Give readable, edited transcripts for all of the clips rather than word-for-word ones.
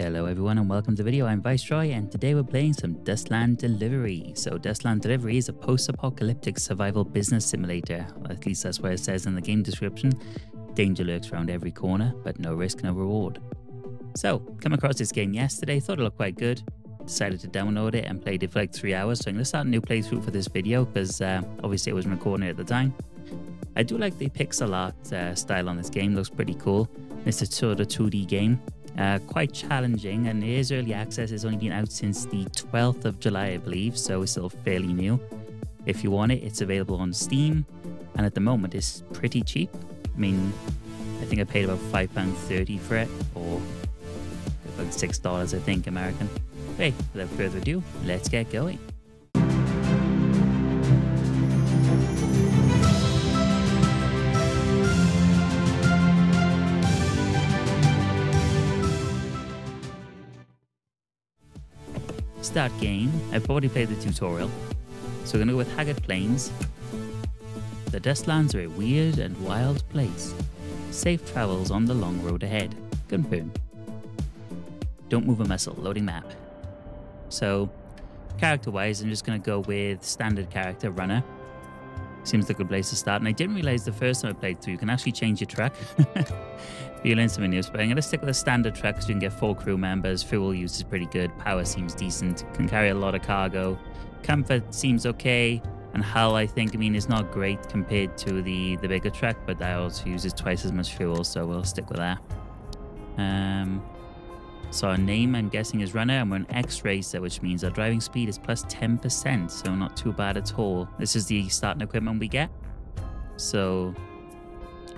Hello everyone and welcome to the video. I'm Viceroy and today we're playing some Dustland Delivery. So Dustland Delivery is a post-apocalyptic survival business simulator. Well, at least that's what it says in the game description. Danger lurks around every corner, but no risk, no reward. So, come across this game yesterday, thought it looked quite good. Decided to download it and played it for like 3 hours. So I'm going to start a new playthrough for this video because obviously I wasn't recording it at the time. I do like the pixel art style on this game, looks pretty cool. It's a sort of 2D game. Quite challenging, and it is early access. It's only been out since the 12th of July, I believe, so it's still fairly new. If you want it, it's available on Steam, and at the moment it's pretty cheap. I mean, I think I paid about £5.30 for it, or about $6, I think, American. Hey, without further ado, let's get going. Start game. I've already played the tutorial, so we're gonna go with Haggard Plains. The Dustlands are a weird and wild place. Safe travels on the long road ahead. Confirm. Don't move a muscle. Loading map. So, character-wise, I'm just gonna go with standard character runner. Seems like a good place to start. And I didn't realize the first time I played through, you can actually change your truck. You learn something new, but I'm going to stick with a standard truck because you can get 4 crew members. Fuel use is pretty good. Power seems decent. Can carry a lot of cargo. Comfort seems okay. And hull, I think, I mean, is not great compared to the bigger truck, but that also uses twice as much fuel, so we'll stick with that. So our name, I'm guessing, is Runner, and we're an X-Racer, which means our driving speed is plus 10%, so not too bad at all. This is the starting equipment we get. So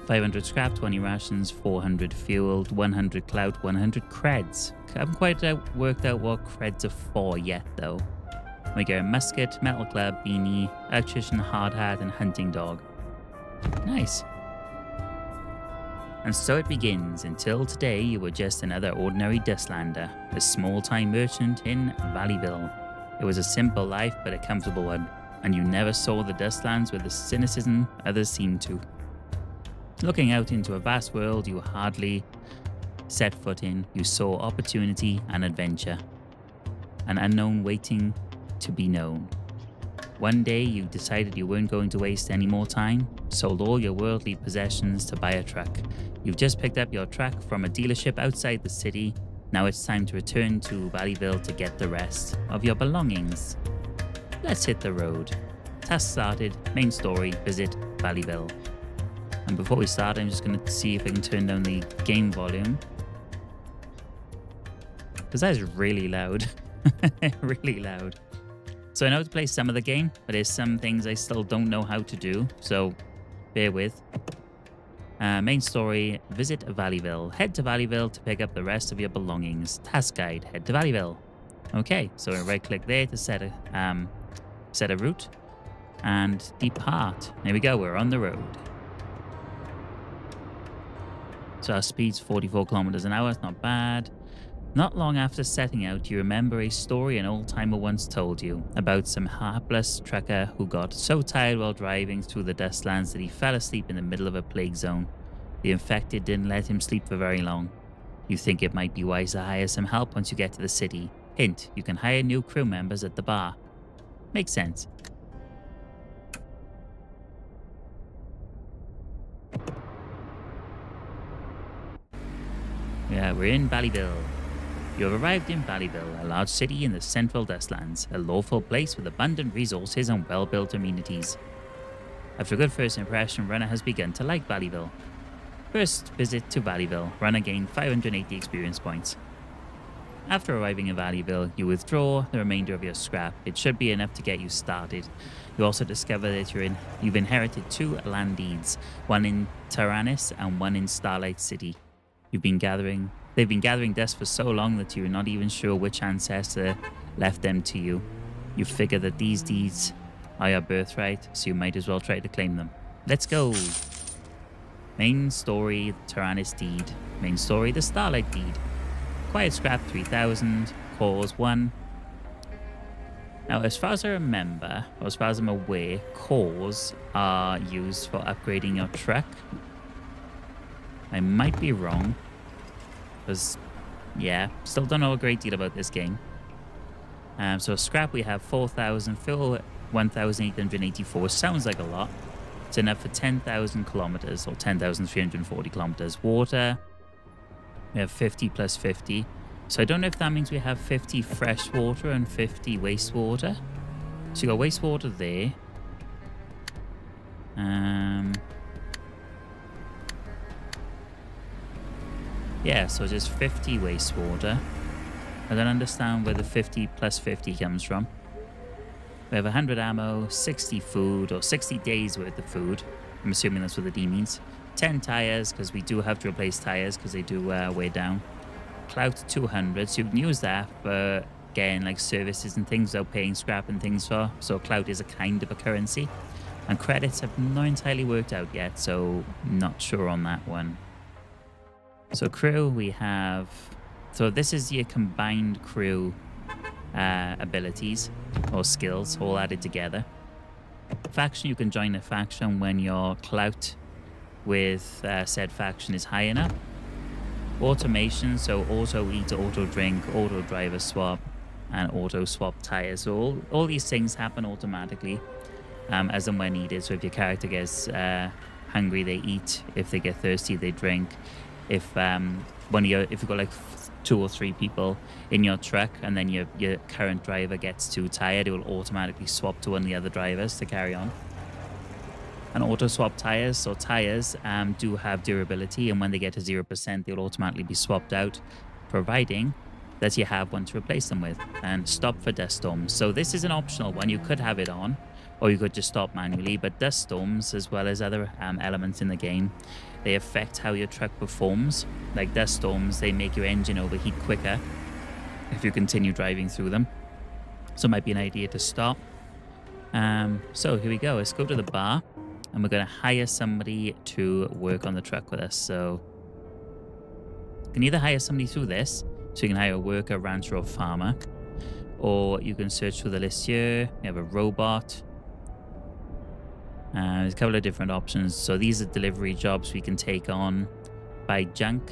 500 scrap, 20 rations, 400 fueled, 100 clout, 100 creds. I haven't quite worked out what creds are for yet, though. We get a musket, metal club, beanie, electrician, hard hat, and hunting dog. Nice. And so it begins. Until today, you were just another ordinary Dustlander, a small-time merchant in Valleyville. It was a simple life, but a comfortable one, and you never saw the Dustlands with the cynicism others seemed to. Looking out into a vast world you hardly set foot in, you saw opportunity and adventure, an unknown waiting to be known. One day, you decided you weren't going to waste any more time, sold all your worldly possessions to buy a truck. You've just picked up your truck from a dealership outside the city. Now it's time to return to Valleyville to get the rest of your belongings. Let's hit the road. Task started, main story, visit Valleyville. And before we start, I'm just gonna see if I can turn down the game volume, because that is really loud, really loud. So I know how to play some of the game, but there's some things I still don't know how to do, so bear with. Main story, visit Valleyville. Head to Valleyville to pick up the rest of your belongings. Task guide, head to Valleyville. Okay, so I right click there to set a route and depart. There we go, we're on the road. So our speed's 44 kilometers an hour, it's not bad. Not long after setting out, you remember a story an old-timer once told you about some hapless trucker who got so tired while driving through the Dustlands that he fell asleep in the middle of a plague zone. The infected didn't let him sleep for very long. You think it might be wise to hire some help once you get to the city. Hint, you can hire new crew members at the bar. Makes sense. Yeah, we're in Valleyville. You have arrived in Valleyville, a large city in the central Dustlands, a lawful place with abundant resources and well-built amenities. After a good first impression, Runner has begun to like Valleyville. First visit to Valleyville, Runner gained 580 experience points. After arriving in Valleyville, you withdraw the remainder of your scrap. It should be enough to get you started. You also discover that you've inherited 2 land deeds, one in Taranis and one in Starlight City. They've been gathering dust for so long that you're not even sure which ancestor left them to you. You figure that these deeds are your birthright, so you might as well try to claim them. Let's go! Main story, Taranis deed. Main story, the Starlight deed. Quiet scrap 3000, cause 1. Now, as far as I remember, or as far as I'm aware, cores are used for upgrading your truck. I might be wrong, because Yeah, still don't know a great deal about this game. So scrap, we have 4,000, fill 1,884, sounds like a lot. It's enough for 10,000 kilometers or 10,340 kilometers. Water, we have 50 plus 50. So I don't know if that means we have 50 fresh water and 50 wastewater. So you got wastewater there. Yeah, so just 50 wastewater. I don't understand where the 50 plus 50 comes from. We have 100 ammo, 60 food, or 60 days worth of food. I'm assuming that's what the D means. 10 tires, because we do have to replace tires, because they do weigh down. Clout 200, so you can use that for getting like services and things without paying scrap and things for. So clout is a kind of a currency. And credits have not entirely worked out yet, so not sure on that one. So crew, we have... So this is your combined crew abilities or skills all added together. Faction, you can join a faction when your clout with said faction is high enough. Automation, so auto eat, auto drink, auto driver swap, and auto swap tires. So all these things happen automatically as and when needed. So if your character gets hungry, they eat. If they get thirsty, they drink. If you've got like 2 or 3 people in your truck and then your current driver gets too tired, it will automatically swap to one of the other drivers to carry on. And auto swap tires, so tires do have durability, and when they get to 0%, they'll automatically be swapped out, providing that you have one to replace them with. And stop for dust storms. So this is an optional one. You could have it on, or you could just stop manually, but dust storms, as well as other elements in the game, they affect how your truck performs. Like dust storms, they make your engine overheat quicker if you continue driving through them. So it might be an idea to stop. So here we go. Let's go to the bar, and we're going to hire somebody to work on the truck with us. So you can either hire somebody through this, so you can hire a worker, rancher, or farmer, or you can search through the list here. We have a robot. There's a couple of different options. So these are delivery jobs we can take on by junk,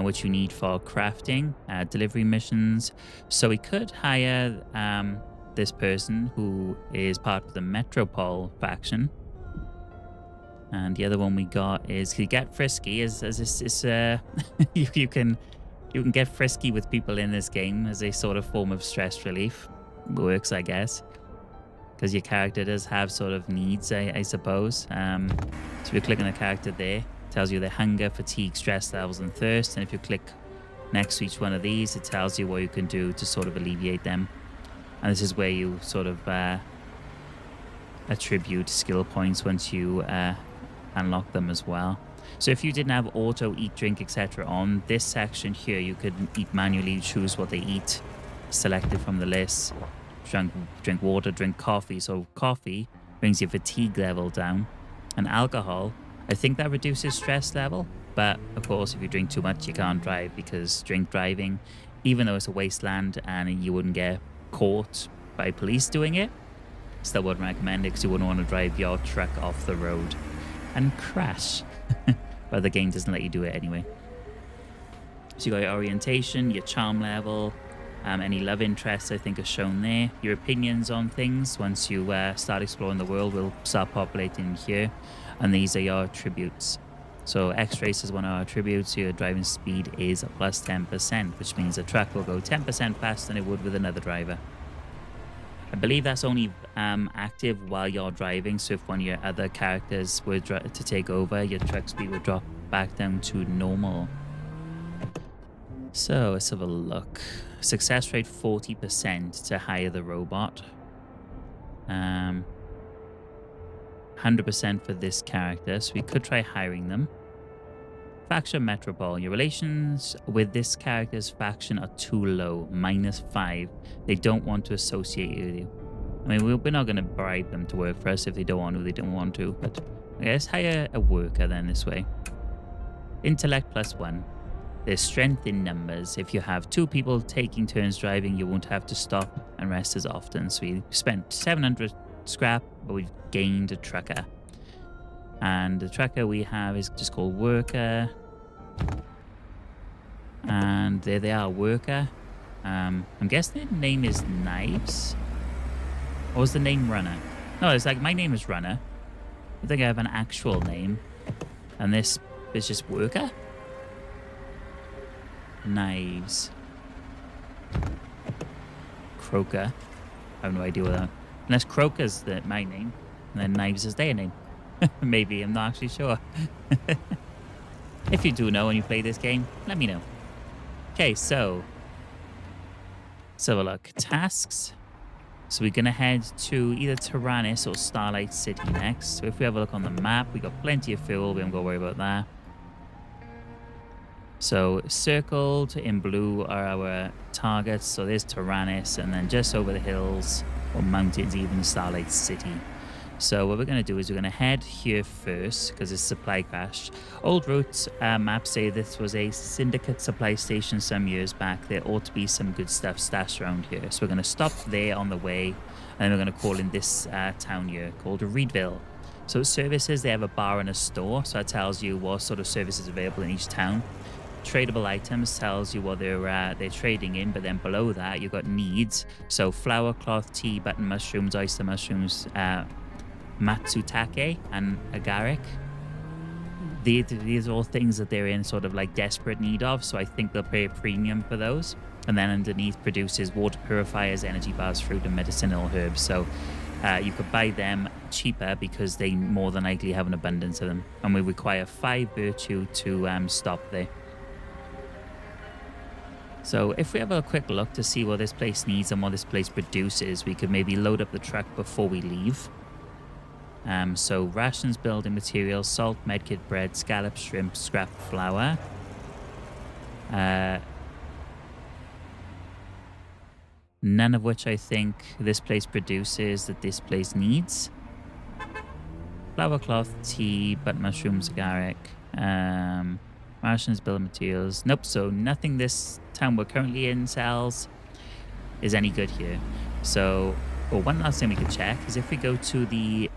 which you need for crafting, delivery missions. So we could hire this person who is part of the Metropole faction. And the other one we got is you get frisky. You can get frisky with people in this game as a sort of form of stress relief. Works, I guess. Because your character does have sort of needs, I suppose. So if you click on a character there, it tells you their hunger, fatigue, stress levels, and thirst. And if you click next to each one of these, it tells you what you can do to sort of alleviate them. And this is where you sort of attribute skill points once you unlock them as well. So if you didn't have auto, eat, drink, etc. on this section here, you could eat manually, choose what they eat, select it from the list. Drink water, drink coffee. So coffee brings your fatigue level down. And alcohol, I think that reduces stress level. But of course, if you drink too much, you can't drive, because drink driving, even though it's a wasteland and you wouldn't get caught by police doing it, still wouldn't recommend it, because you wouldn't want to drive your truck off the road and crash. But the game doesn't let you do it anyway. So you got your orientation, your charm level, any love interests I think are shown there. Your opinions on things, once you start exploring the world, will start populating here. And these are your attributes. So X-Race is one of our attributes. Your driving speed is plus 10%, which means the truck will go 10% faster than it would with another driver. I believe that's only active while you're driving, so if one of your other characters were to take over, your truck speed would drop back down to normal. So let's have a look. Success rate 40% to hire the robot. 100% for this character, so we could try hiring them. Faction Metropole. Your relations with this character's faction are too low, -5. They don't want to associate with you. I mean, we're not going to bribe them to work for us if they don't want to. But okay, let's hire a worker then this way. Intellect +1. There's strength in numbers. If you have 2 people taking turns driving, you won't have to stop and rest as often. So we spent 700 scrap, but we've gained a trucker. And the trucker we have is just called worker. And there they are, worker. I'm guessing the name is Knives. Or was the name Runner? No, it's like my name is Runner. I think I have an actual name. And this is just worker? Knives. Croaker. I have no idea what that. Unless Croaker's my name. And then Knives is their name. Maybe, I'm not actually sure. If you do know when you play this game, let me know. Okay, so let's have a look. Tasks. So we're going to head to either Taranis or Starlight City next. So if we have a look on the map, we got plenty of fuel. We haven't got to worry about that. So circled in blue are our targets. So there's Taranis, and then just over the hills or mountains, even Starlight City. So what we're going to do is we're going to head here first because it's supply crashed. Old route maps say this was a syndicate supply station some years back. There ought to be some good stuff stashed around here. So we're going to stop there on the way, and then we're going to call in this town here called Reedville. So services, they have a bar and a store. So that tells you what sort of services are available in each town. Tradable items tells you what they're trading in, but then below that you've got needs. So flour, cloth, tea, button mushrooms, oyster mushrooms, matsutake and agaric. These are all things that they're in sort of like desperate need of, so I think they'll pay a premium for those. And then underneath produces water purifiers, energy bars, fruit and medicinal herbs. So you could buy them cheaper because they more than likely have an abundance of them. And we require 5 virtue to stop there. So if we have a quick look to see what this place needs and what this place produces, we could maybe load up the truck before we leave. So rations, building materials, salt, medkit, bread, scallop, shrimp, scrap, flour. None of which I think this place produces that this place needs. Flour, cloth, tea, button mushrooms, agaric. Rations, building materials. Nope, so nothing this town we're currently in sells is any good here. So... Well, one last thing we could check is if we go to the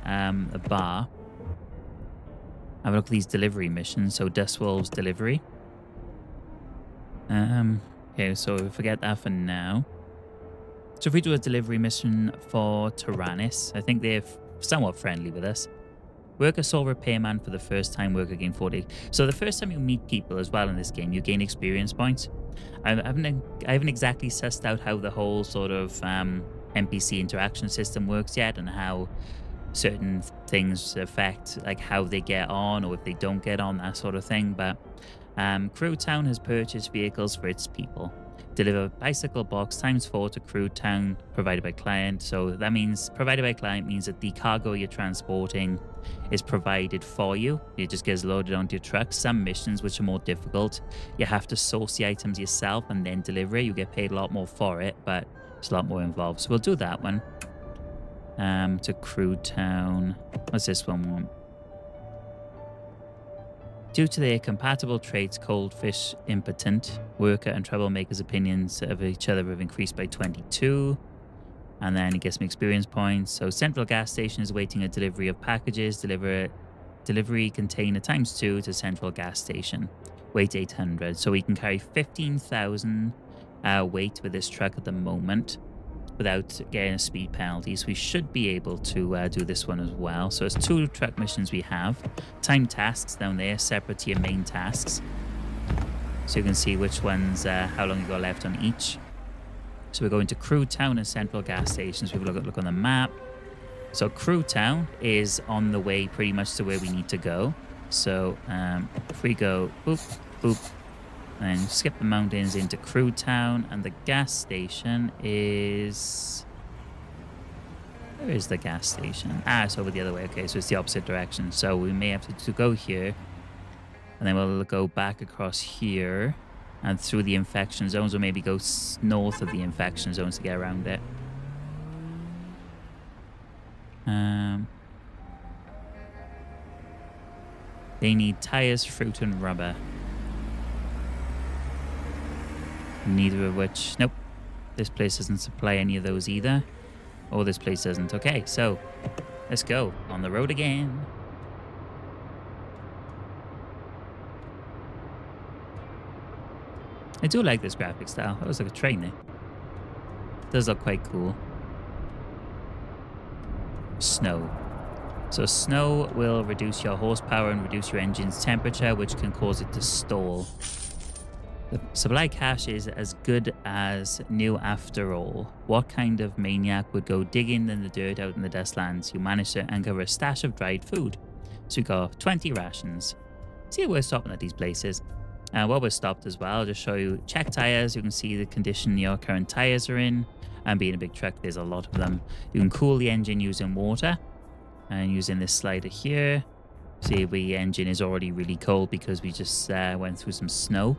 bar, have a look at these delivery missions. So Dustland's Delivery. Okay, so we forget that for now. So if we do a delivery mission for Taranis, I think they're somewhat friendly with us. Work a soul repairman for the first time, work again 40. So the first time you meet people as well in this game, you gain experience points. I haven't exactly sussed out how the whole sort of... NPC interaction system works yet, and how certain things affect like how they get on or if they don't get on, that sort of thing. But Crew Town has purchased vehicles for its people. Deliver bicycle box ×4 to Crew Town provided by client. So that means provided by client means that the cargo you're transporting is provided for you. It just gets loaded onto your truck. Some missions which are more difficult, you have to source the items yourself and then deliver it. You get paid a lot more for it, but a lot more involved. So we'll do that one. To Crew Town. What's this one want? Due to their compatible traits, cold fish impotent, worker and troublemakers' opinions of each other have increased by 22. And then he gets some experience points. So Central Gas Station is awaiting a delivery of packages. Delivery container ×2 to Central Gas Station. Weight 800. So we can carry 15,000 weight with this truck at the moment without getting a speed penalty, so we should be able to do this one as well. So it's 2 truck missions we have. Time tasks down there, separate to your main tasks. So you can see which ones, how long you got left on each. So we're going to Crew Town and Central Gas Stations. We'll look on the map. So Crew Town is on the way pretty much to where we need to go. So if we go boop, boop, and skip the mountains into Crew Town, and the gas station is... Where is the gas station? Ah, it's over the other way. Okay, so it's the opposite direction. So we may have to go here, and then we'll go back across here and through the infection zones, or maybe go north of the infection zones to get around it. They need tires, fruit, and rubber. Neither of which... Nope. This place doesn't supply any of those either. Oh, this place doesn't. Okay, so let's go on the road again. I do like this graphic style. That was like a train there. It does look quite cool. Snow. So snow will reduce your horsepower and reduce your engine's temperature, which can cause it to stall. The supply cache is as good as new after all. What kind of maniac would go digging in the dirt out in the dustlands? You managed to uncover a stash of dried food. So we got 20 rations. See, we're stopping at these places. While we're stopped as well, I'll just show you check tires. You can see the condition your current tires are in. And being a big truck, there's a lot of them. You can cool the engine using water. And using this slider here, see the engine is already really cold because we just went through some snow.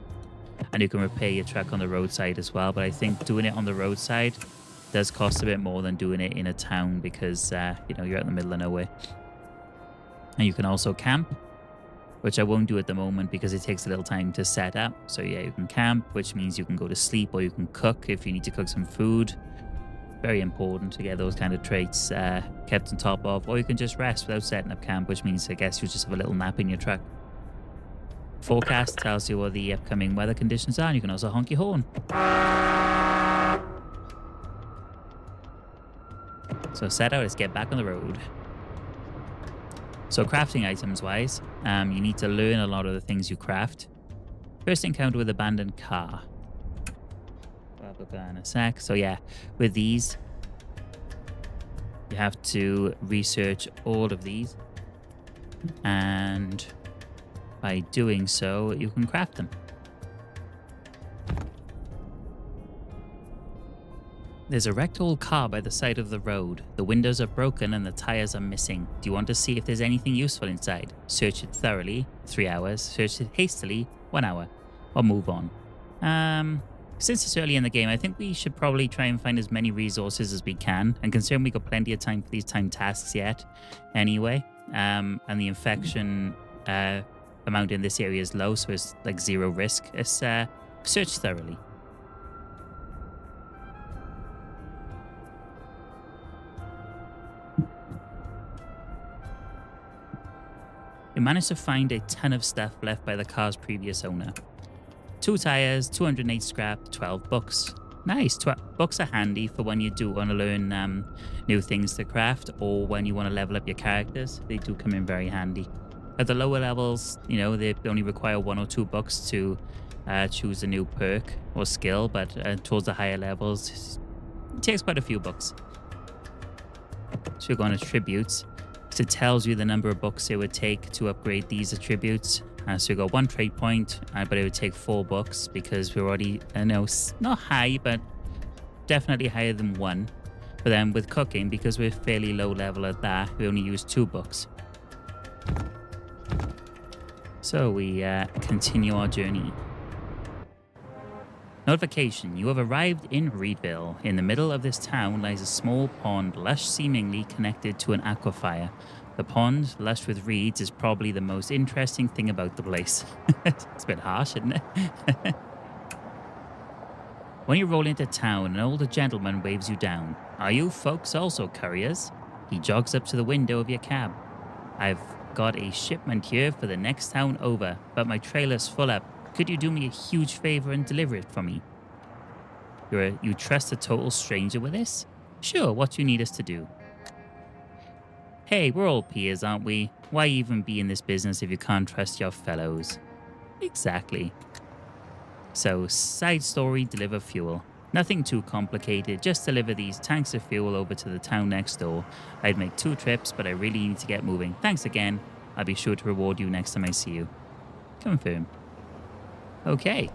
And you can repair your truck on the roadside as well. But I think doing it on the roadside does cost a bit more than doing it in a town because, you know, you're out in the middle of nowhere. And you can also camp, which I won't do at the moment because it takes a little time to set up. So yeah, you can camp, which means you can go to sleep or you can cook if you need to cook some food. Very important to get those kind of traits kept on top of. Or you can just rest without setting up camp, which means I guess you'll just have a little nap in your truck. Forecast tells you what the upcoming weather conditions are, and you can also honk your horn. So set out, let's get back on the road. So crafting items wise, you need to learn a lot of the things you craft. First encounter with abandoned car. I'll put that in a sec. So yeah, with these, you have to research all of these. And by doing so, you can craft them. There's a wrecked old car by the side of the road. The windows are broken and the tires are missing. Do you want to see if there's anything useful inside? Search it thoroughly, 3 hours. Search it hastily, 1 hour. Or move on. Since it's early in the game, I think we should probably try and find as many resources as we can. And considering we got plenty of time for these timed tasks yet, anyway. And the infection amount in this area is low, so it's like zero risk. It's search thoroughly. You managed to find a ton of stuff left by the car's previous owner. 2 tires, 208 scrap, 12 books. Nice, books are handy for when you do want to learn new things to craft or when you want to level up your characters. They do come in very handy. At the lower levels, you know, they only require 1 or 2 books to choose a new perk or skill, but towards the higher levels, it takes quite a few books. So you go on attributes. So it tells you the number of books it would take to upgrade these attributes. So we got 1 trade point, but it would take 4 books because we're already, I know, not high, but definitely higher than 1. But then with cooking, because we're fairly low level at that, we only use 2 books. So we continue our journey. Notification, you have arrived in Reedville. In the middle of this town lies a small pond, lush seemingly connected to an aquifer. The pond, lush with reeds, is probably the most interesting thing about the place. It's a bit harsh, isn't it? When you roll into town, an older gentleman waves you down. Are you folks also couriers? He jogs up to the window of your cab. I've got a shipment here for the next town over, but my trailer's full up. Could you do me a huge favor and deliver it for me? You trust a total stranger with this? Sure, what do you need us to do? Hey, we're all peers, aren't we? Why even be in this business if you can't trust your fellows? Exactly. So, side story, deliver fuel. Nothing too complicated, just deliver these tanks of fuel over to the town next door. I'd make 2 trips, but I really need to get moving. Thanks again. I'll be sure to reward you next time I see you. Confirm. Okay.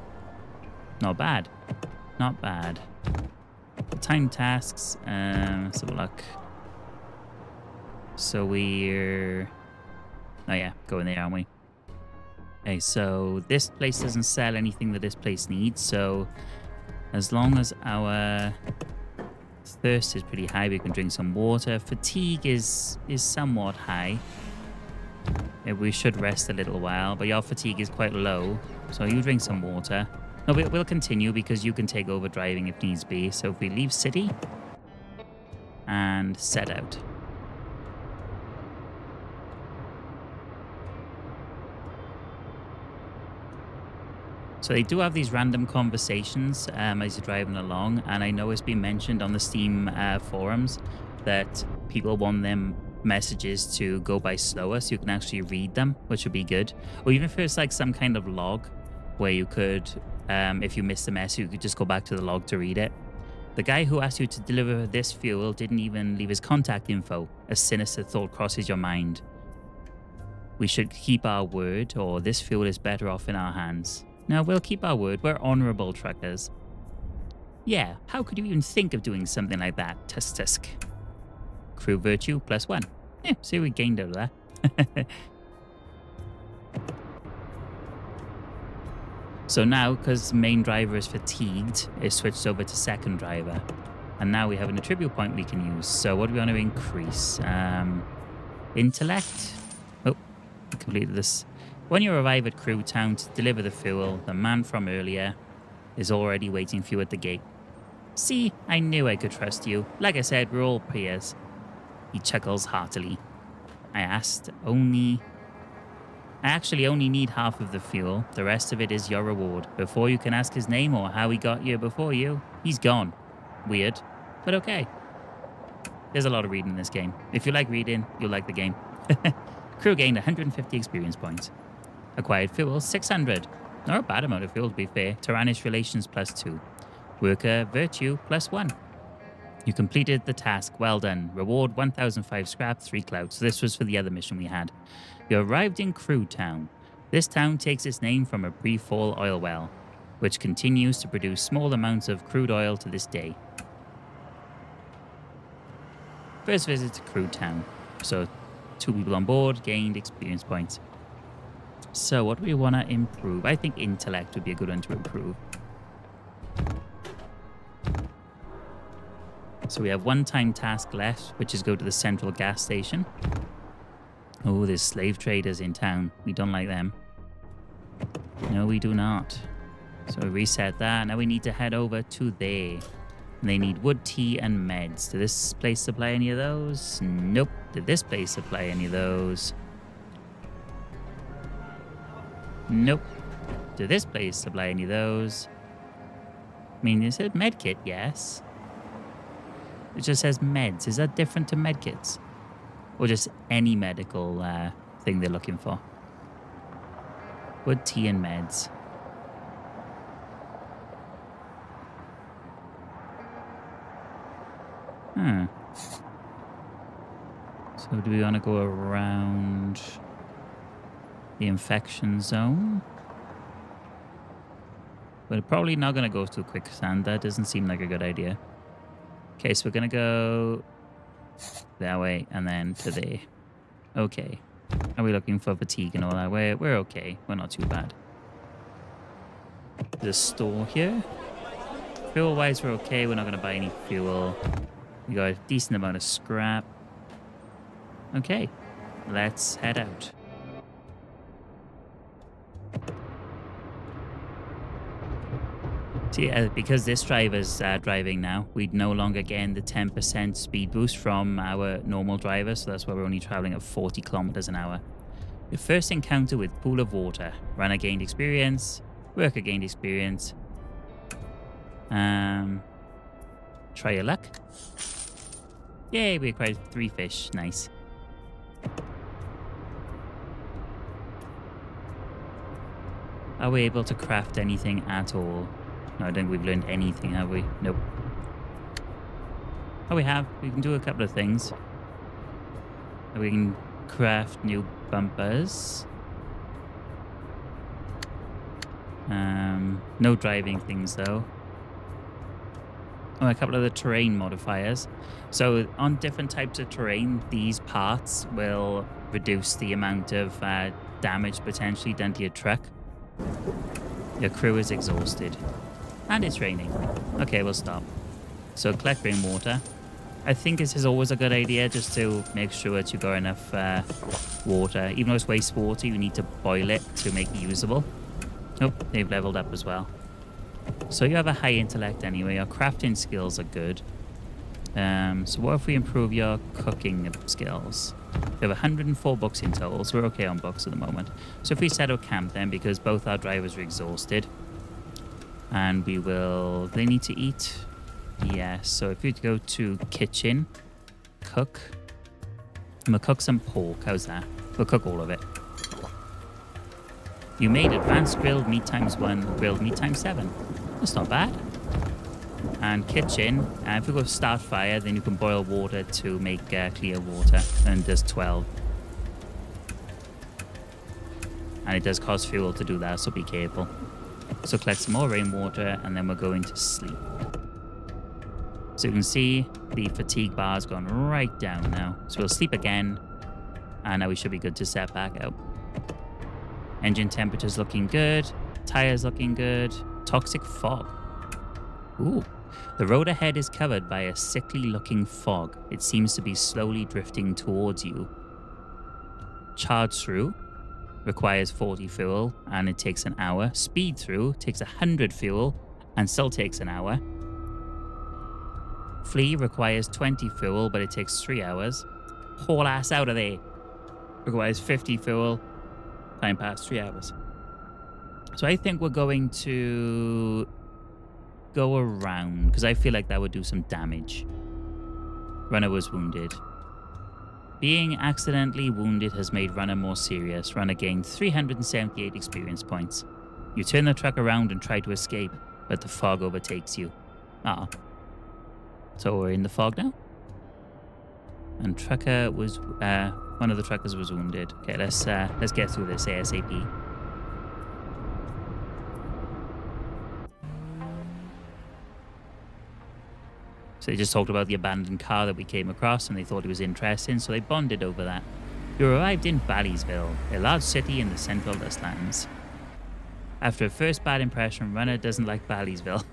Not bad. Not bad. Time tasks. Let's have a look. So we're... oh yeah, going there, aren't we? Okay, so this place doesn't sell anything that this place needs, so as long as our thirst is pretty high, we can drink some water. Fatigue is somewhat high. Yeah, we should rest a little while, but your fatigue is quite low, so you drink some water. No, we'll continue because you can take over driving if needs be. So if we leave city and set out. So So they do have these random conversations as you're driving along, and I know it's been mentioned on the Steam forums that people want them messages to go by slower so you can actually read them, which would be good. Or even if it's like some kind of log where you could, if you missed the message, you could just go back to the log to read it. The guy who asked you to deliver this fuel didn't even leave his contact info. A sinister thought crosses your mind. We should keep our word, or this fuel is better off in our hands. Now, we'll keep our word. We're honorable truckers. Yeah, how could you even think of doing something like that? Tusk tusk. Crew virtue +1. Yeah, see what we gained over there. So now, because main driver is fatigued, it switched over to second driver. And now we have an attribute point we can use. So what do we want to increase? Intellect. Oh, I completed this. When you arrive at Crew Town to deliver the fuel, the man from earlier is already waiting for you at the gate. See, I knew I could trust you. Like I said, we're all peers. He chuckles heartily. I actually only need half of the fuel. The rest of it is your reward. Before you can ask his name or how he got here before you, he's gone. Weird, but okay. There's a lot of reading in this game. If you like reading, you'll like the game. Crew gained 150 experience points. Acquired fuel, 600. Not a bad amount of fuel, to be fair. Taranis relations, +2. Worker virtue, +1. You completed the task. Well done. Reward 1,005 scrap, 3 clouds. So this was for the other mission we had. You arrived in Crew Town. This town takes its name from a pre-fall oil well, which continues to produce small amounts of crude oil to this day. First visit to Crew Town. So 2 people on board gained experience points. So what do we want to improve? I think intellect would be a good one to improve. So we have one-time task left, which is go to the Central Gas Station. Oh, there's slave traders in town. We don't like them. No, we do not. So we reset that. Now we need to head over to there. And they need wood, tea, and meds. Did this place supply any of those? Nope. Did this place supply any of those? Nope. Did this place supply any of those? I mean, it said medkit, yes. It just says meds. Is that different to medkits? Or just any medical thing they're looking for? Wood, tea, and meds. Hmm. So do we want to go around the infection zone? We're probably not going to go through quicksand. That doesn't seem like a good idea. Okay, so we're going to go that way and then to there. Okay. Are we looking for fatigue and all that? We're okay. We're not too bad. There's a store here. Fuel-wise, we're okay. We're not going to buy any fuel. We got a decent amount of scrap. Okay. Let's head out. See, because this driver's driving now, we'd no longer gain the 10% speed boost from our normal driver, so that's why we're only traveling at 40 kilometers an hour. Your first encounter with pool of water. Runner gained experience. Worker gained experience. Try your luck. Yay, we acquired 3 fish. Nice. Are we able to craft anything at all? No, I don't think we've learned anything, have we? Nope. Oh, we have. We can do a couple of things. We can craft new bumpers. No driving things, though. Oh, a couple of the terrain modifiers. So on different types of terrain, these parts will reduce the amount of damage potentially done to your truck. Your crew is exhausted. And it's raining. Okay, we'll stop. So collect rainwater. I think this is always a good idea just to make sure that you've got enough water. Even though it's wastewater, you need to boil it to make it usable. Oh, they've leveled up as well. So you have a high intellect anyway. Your crafting skills are good. So what if we improve your cooking skills? We have 104 books in total, so we're okay on books at the moment. So if we set up camp then, because both our drivers are exhausted, And we will... Do they need to eat? Yes. So if we go to kitchen, cook. And we'll cook some pork. How's that? We'll cook all of it. You made advanced grilled meat ×1, grilled meat ×7. That's not bad. And kitchen, if we go start fire, then you can boil water to make clear water. And does 12. And it does cost fuel to do that, so be careful. So collect some more rainwater, and then we're going to sleep. So you can see the fatigue bar's gone right down now. So we'll sleep again, and now we should be good to set back out. Engine temperature's looking good. Tires looking good. Toxic fog. Ooh. The road ahead is covered by a sickly-looking fog. It seems to be slowly drifting towards you. Charge through requires 40 fuel, and it takes an hour. Speed through takes 100 fuel, and still takes an hour. Flee requires 20 fuel, but it takes 3 hours. Haul ass out of there. Requires 50 fuel. Time past 3 hours. So I think we're going to go around, because I feel like that would do some damage. Runner was wounded. Being accidentally wounded has made Runner more serious. Runner gained 378 experience points. You turn the truck around and try to escape, but the fog overtakes you. Ah. So we're in the fog now? And trucker was... one of the truckers was wounded. Okay, let's get through this ASAP. So they just talked about the abandoned car that we came across, and they thought it was interesting, so they bonded over that. You arrived in Ballysville, a large city in the central Dustlands. After a first bad impression, Runner doesn't like Ballysville.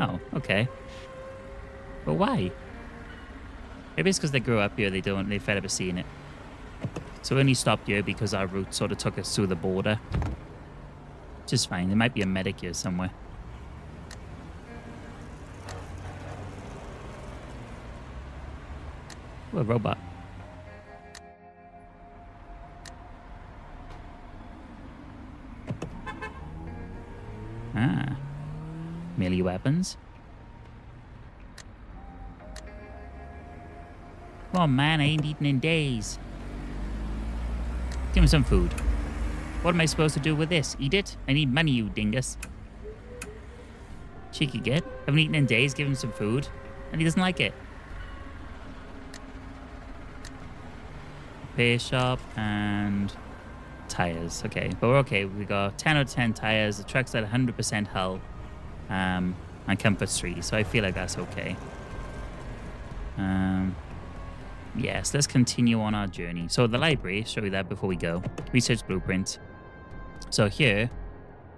Oh, okay. But why? Maybe it's because they grew up here, they're fed up of seeing it. So we only stopped here because our route sort of took us through the border. Just fine. There might be a medic here somewhere. Ooh, a robot. Ah. Melee weapons. Come on, man. I ain't eaten in days. Give me some food. What am I supposed to do with this? Eat it? I need money, you dingus. Cheeky git. Haven't eaten in days. Give him some food. And he doesn't like it. Repair shop and... tires. Okay. But we're okay. We got 10 out of 10 tires. The truck's at 100% hull. And comfort 3. So I feel like that's okay. Yes, let's continue on our journey. So the library, show you that before we go. Research blueprint. So here,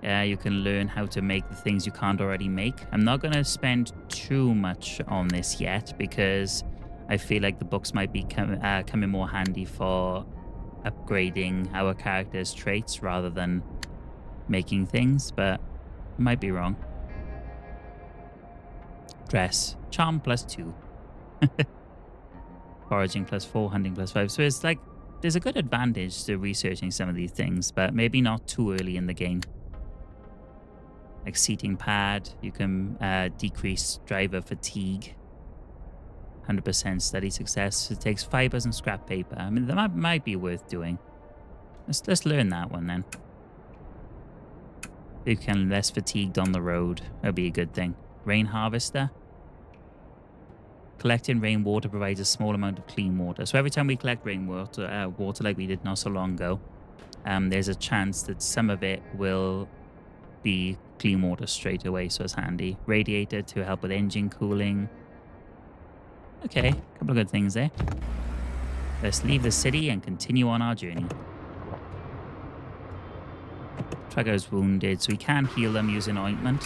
you can learn how to make the things you can't already make. I'm not going to spend too much on this yet, because I feel like the books might be coming more handy for upgrading our character's traits rather than making things, but I might be wrong. Dress. Charm +2. Foraging +4, hunting +5. So it's like, there's a good advantage to researching some of these things, but maybe not too early in the game. Like seating pad, you can decrease driver fatigue. 100% steady success. It takes fibers and scrap paper. I mean, that might be worth doing. Let's learn that one then. You can less fatigued on the road. That'd be a good thing. Rain harvester. Collecting rainwater provides a small amount of clean water. So every time we collect rainwater, water like we did not so long ago, there's a chance that some of it will be clean water straight away, so it's handy. Radiator to help with engine cooling. Okay, a couple of good things there. Let's leave the city and continue on our journey. Trucker is wounded, so we can heal them using ointment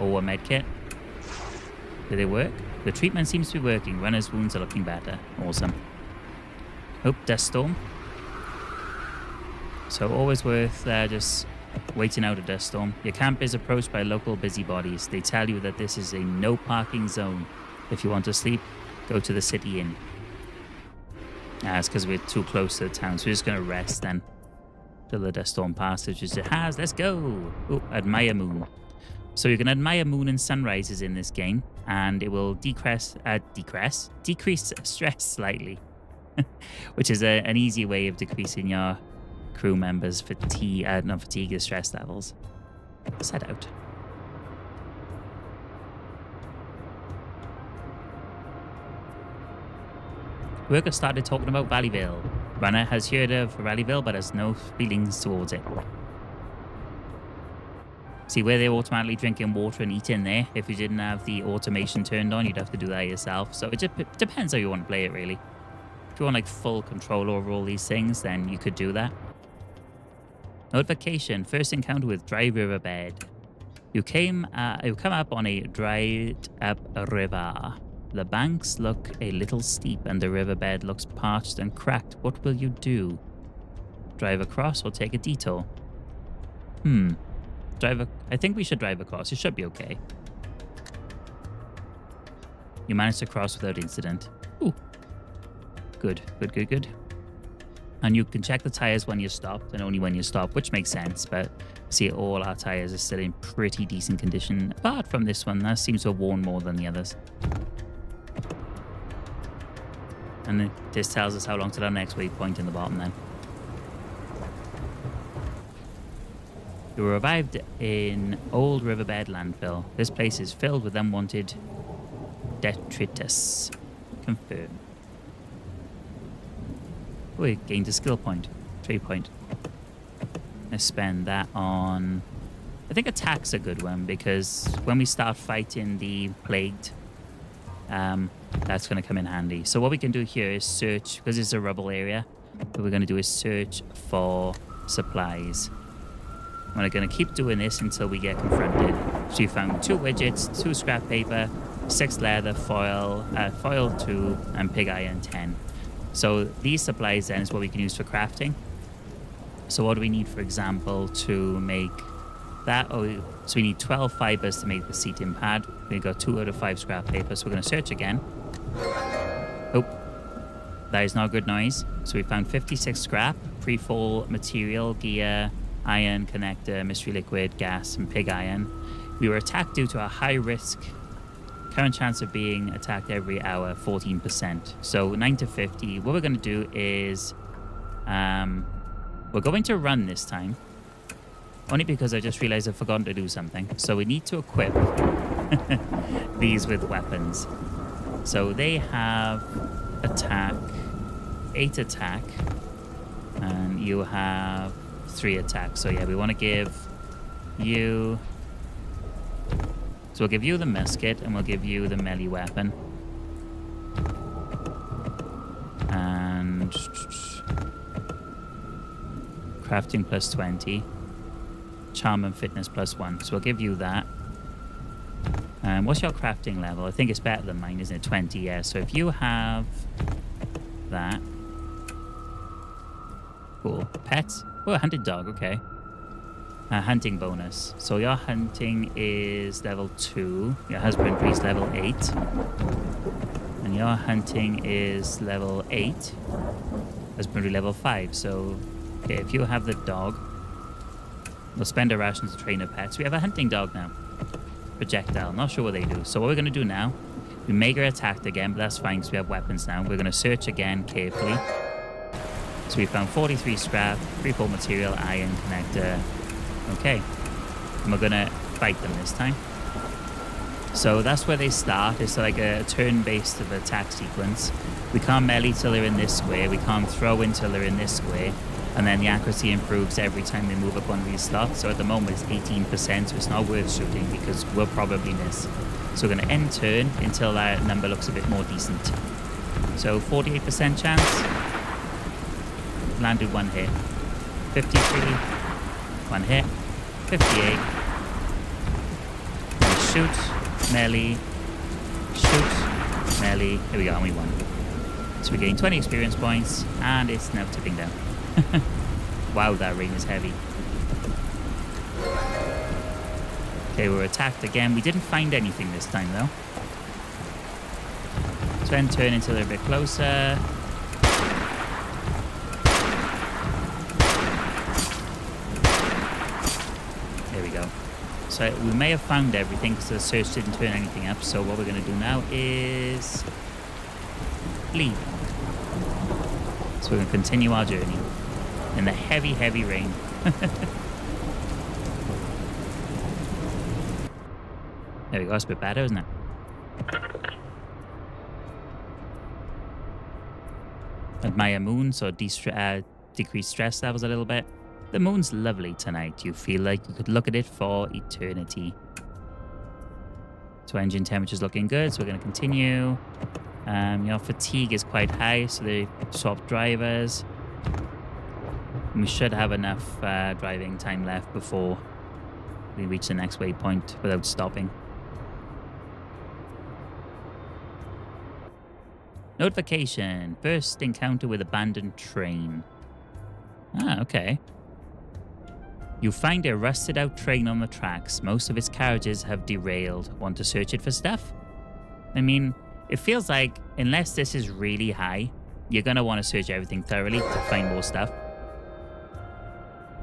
or a medkit. Do they work? The treatment seems to be working. Runner's wounds are looking better. Awesome. Oh, dust storm. So always worth just waiting out a dust storm. Your camp is approached by local busybodies. They tell you that this is a no parking zone. If you want to sleep, go to the city inn. That's because we're too close to the town, so we're just going to rest then. Till the dust storm passes, which it has. Let's go. Oh, admire moon. So you can admire moon and sunrises in this game, and it will decrease stress slightly, which is an easy way of decreasing your crew members' fatigue or stress levels. Let's head out. Worker started talking about Valleyville. Runner has heard of Valleyville but has no feelings towards it. See where they're automatically drinking water and eating there. If you didn't have the automation turned on, you'd have to do that yourself. So it just depends how you want to play it, really. If you want like full control over all these things, then you could do that. Notification: first encounter with dry riverbed. You come up on a dried up river. The banks look a little steep and the riverbed looks parched and cracked. What will you do? Drive across or take a detour? I think we should drive across. It should be okay. You managed to cross without incident. Ooh. Good, good, good, good. And you can check the tires when you're stopped and only when you stop, which makes sense. But see, all our tires are still in pretty decent condition, apart from this one that seems to have worn more than the others. And this tells us how long to our next waypoint in the bottom then. You arrived in Old Riverbed Landfill. This place is filled with unwanted detritus. Confirm. We gained a skill point. Trade point. Let's spend that on... I think attack's a good one because when we start fighting the plagued... that's going to come in handy. So what we can do here is search, because it's a rubble area, what we're going to do is search for supplies. We're going to keep doing this until we get confronted. So you found 2 widgets, 2 scrap paper, 6 leather, foil, foil 2, and pig iron 10. So these supplies then is what we can use for crafting. So what do we need, for example, to make that? So we need 12 fibers to make the seating pad. We got 2 out of 5 scrap paper, so we're going to search again. Oh, that is not a good noise. So we found 56 scrap, pre-fall material, gear, iron, connector, mystery liquid, gas, and pig iron. We were attacked due to a high risk. Current chance of being attacked every hour, 14%. So 9 to 50. What we're going to do is we're going to run this time. Only because I just realized I've forgotten to do something. So we need to equip these with weapons. So they have attack, 8 attack, and you have 3 attack. So yeah, we want to give you... So we'll give you the musket, and we'll give you the melee weapon. And... crafting plus 20. Charm and fitness plus 1, so I'll give you that. What's your crafting level? I think it's better than mine, isn't it? 20, yeah. So if you have that. Cool. Pets? Oh, a hunted dog, okay. Hunting bonus. So your hunting is level 2. Your husbandry is level 8. And your hunting is level 8. Husbandry level 5. So okay, if you have the dog, we'll spend a ration to train a pet. So we have a hunting dog now. Projectile. Not sure what they do. So what we're going to do now, we may get attacked again, but that's fine because we have weapons now. We're going to search again carefully. So we found 43 scrap, 3-4 material, iron, connector. Okay. And we're going to fight them this time. So that's where they start. It's like a turn-based of attack sequence. We can't melee till they're in this square. We can't throw until they're in this square. And then the accuracy improves every time they move up one of these slots. So at the moment it's 18%, so it's not worth shooting because we'll probably miss. So we're going to end turn until that number looks a bit more decent. So 48% chance. Landed 1 hit. 53. 1 hit. 58. And shoot. Melee. Shoot. Melee. Here we go, and we won. So we gain 20 experience points, and it's now tipping down. Wow, that rain is heavy. Okay, we were attacked again. We didn't find anything this time, though. So then turn until they're a bit closer. There we go. So we may have found everything because the search didn't turn anything up. So what we're going to do now is leave. So we're going to continue our journey in the heavy, heavy rain. There we go. That's a bit better, isn't it? Admire moon, so decrease stress levels a little bit. The moon's lovely tonight. You feel like you could look at it for eternity. So engine temperature's looking good, so we're going to continue. Your fatigue is quite high, so they swap drivers. And we should have enough driving time left before we reach the next waypoint without stopping. Notification. First encounter with abandoned train. Ah, okay. You find a rusted out train on the tracks. Most of its carriages have derailed. Want to search it for stuff? I mean, it feels like, unless this is really high, you're going to want to search everything thoroughly to find more stuff.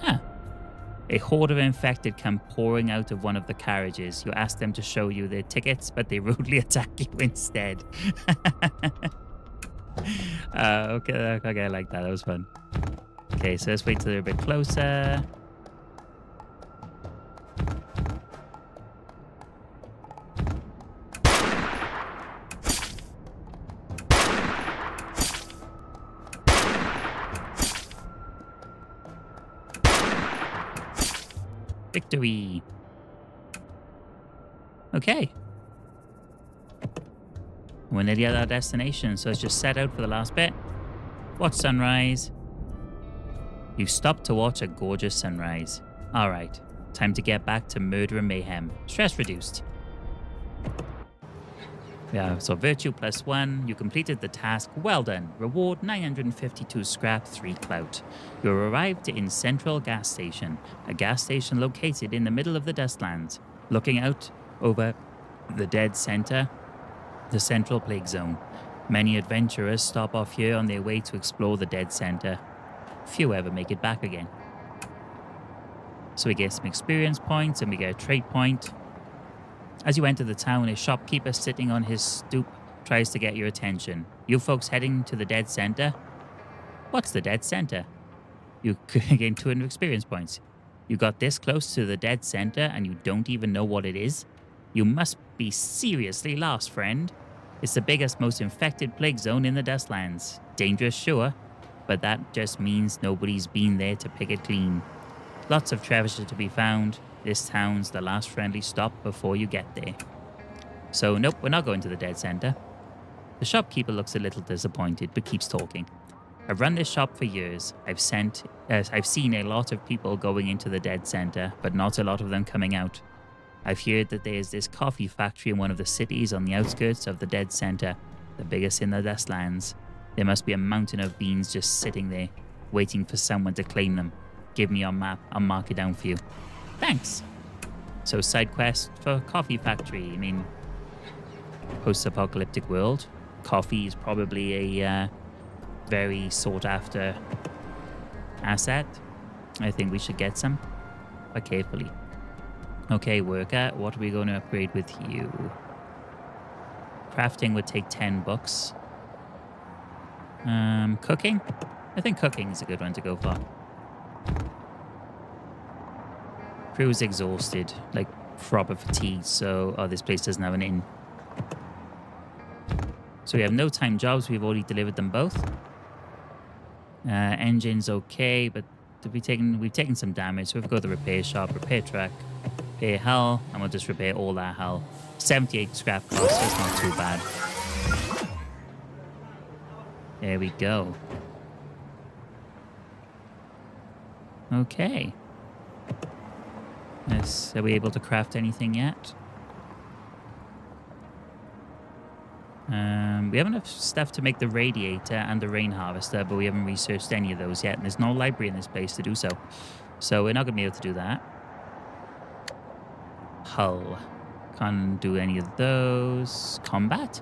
Ah. A horde of infected come pouring out of one of the carriages. You ask them to show you their tickets, but they rudely attack you instead. Okay, I like that. That was fun. Okay, so let's wait till they're a bit closer. Victory. Okay. We're nearly at our destination, so let's just set out for the last bit. Watch sunrise. You stopped to watch a gorgeous sunrise. All right, time to get back to murder and mayhem. Stress reduced. Yeah, so virtue +1. You completed the task. Well done. Reward 952 scrap, 3 clout. You arrived in Central Gas Station, a gas station located in the middle of the Dustlands, looking out over the dead center, the Central Plague Zone. Many adventurers stop off here on their way to explore the dead center. Few ever make it back again. So we get some experience points and we get a trait point. As you enter the town, a shopkeeper sitting on his stoop tries to get your attention. You folks heading to the dead center? What's the dead center? You gain 200 experience points. You got this close to the dead center and you don't even know what it is? You must be seriously lost, friend. It's the biggest, most infected plague zone in the Dustlands. Dangerous, sure, but that just means nobody's been there to pick it clean. Lots of treasure to be found. This town's the last friendly stop before you get there. So nope, we're not going to the dead center. The shopkeeper looks a little disappointed, but keeps talking. I've run this shop for years. I've seen a lot of people going into the dead center, but not a lot of them coming out. I've heard that there's this coffee factory in one of the cities on the outskirts of the dead center, the biggest in the Dustlands. There must be a mountain of beans just sitting there, waiting for someone to claim them. Give me your map, I'll mark it down for you. Thanks. So side quest for coffee factory. I mean, post-apocalyptic world. Coffee is probably a very sought-after asset. I think we should get some, but carefully. Okay, worker, what are we going to upgrade with you? Crafting would take 10 bucks. Cooking? I think cooking is a good one to go for. Crew's exhausted, like proper fatigue, so oh, this place doesn't have an inn. So we have no time jobs, we've already delivered them both. Engine's okay, but we've taken some damage, so we've got the repair shop, repair truck, repair hull, and we'll just repair all that hull. 78 scrap cost, so it's not too bad. There we go. Okay. Yes, are we able to craft anything yet? We have enough stuff to make the radiator and the rain harvester, but we haven't researched any of those yet, and there's no library in this place to do so. So we're not going to be able to do that. Hull. Can't do any of those. Combat?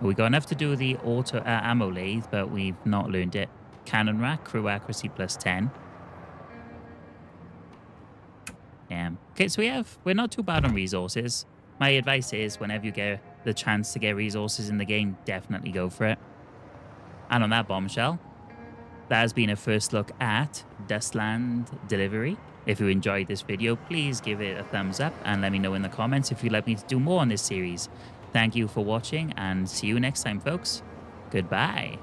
We got enough to do the auto ammo lathe, but we've not learned it. Cannon rack, crew accuracy +10. Damn. Okay, so we're not too bad on resources. My advice is whenever you get the chance to get resources in the game, definitely go for it. And on that bombshell, that has been a first look at Dustland Delivery. If you enjoyed this video, please give it a thumbs up and let me know in the comments if you'd like me to do more on this series. Thank you for watching and see you next time, folks. Goodbye.